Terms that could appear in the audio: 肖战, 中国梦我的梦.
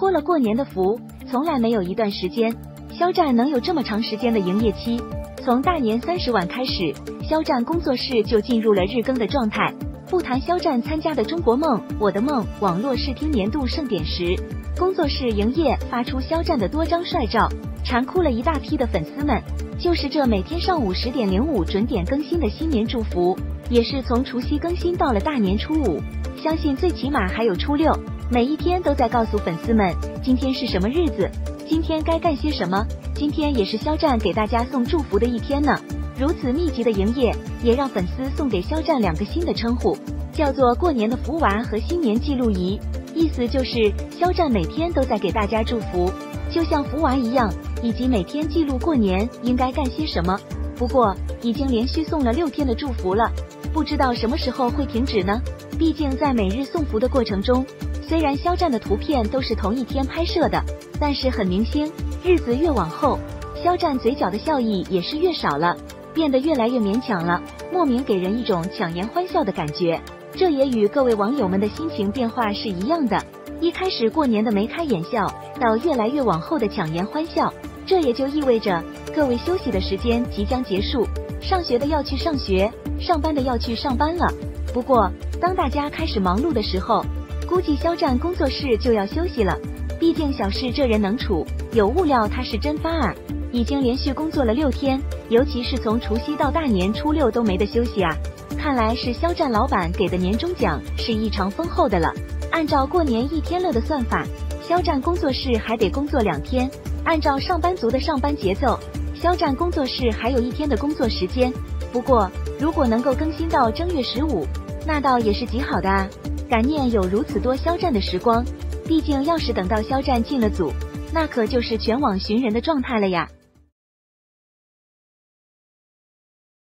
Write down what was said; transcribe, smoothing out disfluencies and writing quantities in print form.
托了过年的福，从来没有一段时间肖战能有这么长时间的营业期。从大年30晚开始，肖战工作室就进入了日更的状态。不谈肖战参加的《中国梦我的梦》网络视听年度盛典时，工作室营业发出肖战的多张帅照，馋哭了一大批的粉丝们。就是这每天上午10:05准点更新的新年祝福，也是从除夕更新到了大年初五，相信最起码还有初六，每一天都在告诉粉丝们今天是什么日子，今天该干些什么。今天也是肖战给大家送祝福的一天呢。如此密集的营业，也让粉丝送给肖战2个新的称呼，叫做过年的福娃和新年记录仪。意思就是肖战每天都在给大家祝福，就像福娃一样，以及每天记录过年应该干些什么。不过已经连续送了6天的祝福了，不知道什么时候会停止呢？毕竟在每日送福的过程中，虽然肖战的图片都是同一天拍摄的，但是很明显，日子越往后，肖战嘴角的笑意也是越少了，变得越来越勉强了，莫名给人一种强颜欢笑的感觉。这也与各位网友们的心情变化是一样的，一开始过年的眉开眼笑，到越来越往后的强颜欢笑。这也就意味着各位休息的时间即将结束，上学的要去上学，上班的要去上班了。不过当大家开始忙碌的时候，估计肖战工作室就要休息了。毕竟小事这人能处，有物料他是真发啊，已经连续工作了6天，尤其是从除夕到大年初六都没得休息啊。看来是肖战老板给的年终奖是异常丰厚的了。按照过年一天乐的算法，肖战工作室还得工作2天。按照上班族的上班节奏，肖战工作室还有1天的工作时间。不过如果能够更新到正月15，那倒也是极好的啊，感念有如此多肖战的时光。毕竟要是等到肖战进了组，那可就是全网寻人的状态了呀。